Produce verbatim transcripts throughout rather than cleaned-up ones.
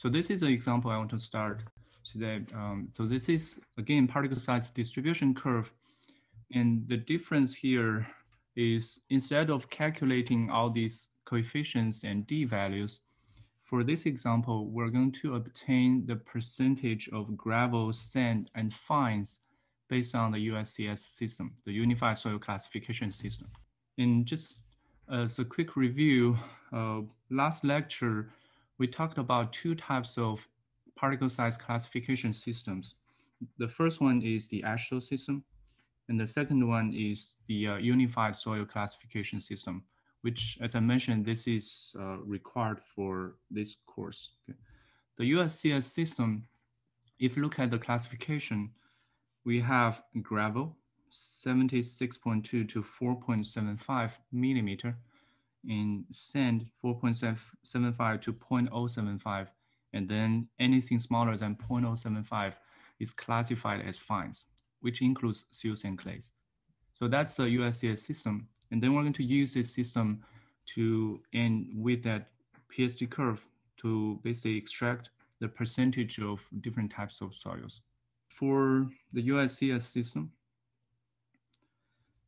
So this is an example I want to start today. Um, so this is, again, particle size distribution curve. And the difference here is instead of calculating all these coefficients and D values, for this example, we're going to obtain the percentage of gravel, sand, and fines based on the U S C S system, the Unified Soil Classification System. And just as a quick review, uh, last lecture, we talked about two types of particle size classification systems. The first one is the AASHO system, and the second one is the uh, Unified Soil Classification System, which, as I mentioned, this is uh, required for this course. Okay. The U S C S system, if you look at the classification, we have gravel, seventy-six point two to four point seven five millimeter, and sand, four point seven five to zero point zero seven five, and then anything smaller than zero point zero seven five is classified as fines, which includes silt and clays. So that's the U S C S system. And then we're going to use this system to end with that P S D curve to basically extract the percentage of different types of soils. For the U S C S system,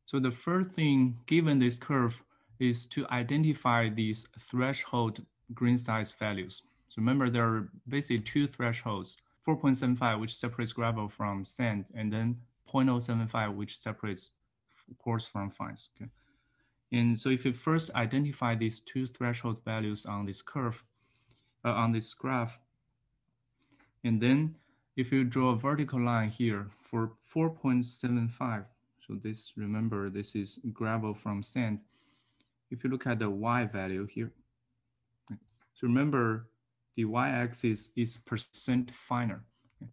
so the first thing given this curve is to identify these threshold grain size values. So remember, there are basically two thresholds, four point seven five, which separates gravel from sand, and then zero point zero seven five, which separates coarse from fines. Okay. And so if you first identify these two threshold values on this curve, uh, on this graph, and then if you draw a vertical line here for four point seven five, so this, remember, this is gravel from sand. If you look at the Y value here, okay, so remember the Y axis is percent finer. Okay.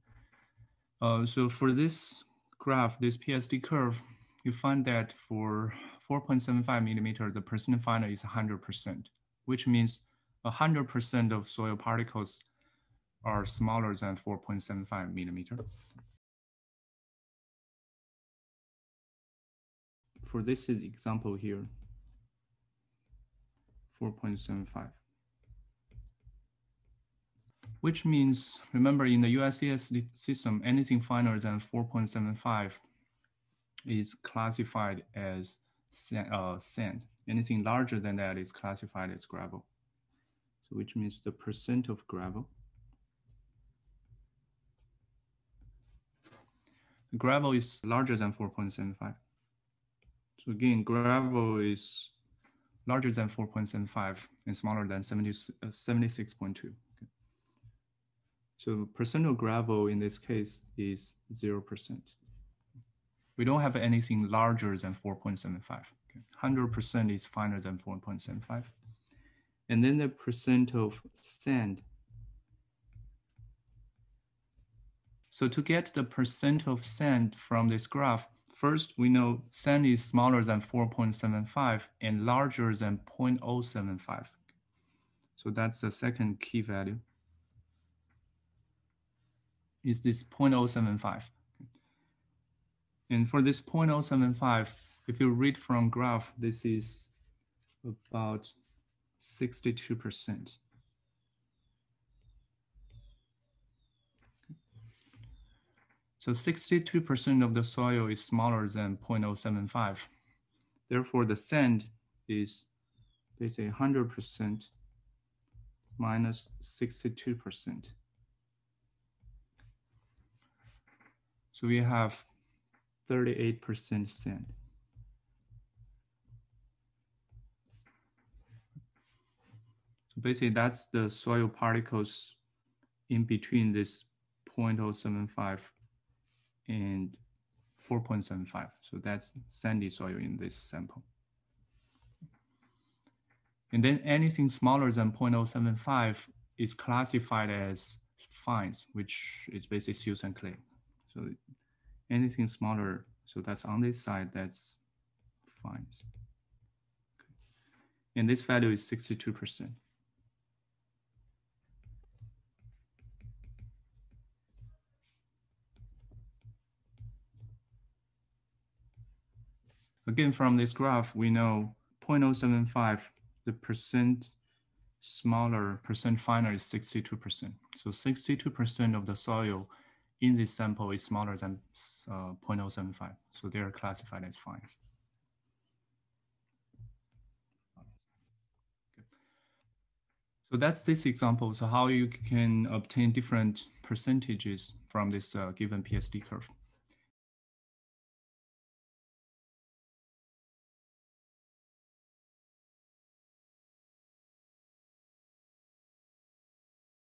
Uh, so for this graph, this P S D curve, you find that for four point seven five millimeter, the percent finer is one hundred percent, which means one hundred percent of soil particles are smaller than four point seven five millimeter. For this example here, four point seven five. Which means, remember, in the U S C S system, anything finer than four point seven five is classified as uh, sand. Anything larger than that is classified as gravel. So which means the percent of gravel. Gravel is larger than four point seven five. So again, gravel is larger than four point seven five and smaller than seventy-six point two. Okay. So percent of gravel in this case is zero percent. We don't have anything larger than four point seven five. Okay. one hundred percent is finer than four point seven five. And then the percent of sand. So to get the percent of sand from this graph, first we know sand is smaller than four point seven five and larger than zero point zero seven five. So that's the second key value, is this zero point zero seven five. And for this zero point zero seven five, if you read from graph, this is about sixty-two percent. So sixty-two percent of the soil is smaller than zero point zero seven five. Therefore, the sand is basically one hundred percent minus sixty-two percent. So we have thirty-eight percent sand. So basically, that's the soil particles in between this zero point zero seven five and four point seven five. So that's sandy soil in this sample. And then anything smaller than zero point zero seven five is classified as fines, which is basically silt and clay. So anything smaller, so that's on this side, that's fines. Okay. And this value is sixty-two percent. Again, from this graph, we know zero point zero seven five, the percent smaller percent finer is sixty-two percent. So sixty-two percent of the soil in this sample is smaller than uh, zero point zero seven five. So they are classified as fines. So that's this example. So how you can obtain different percentages from this uh, given P S D curve.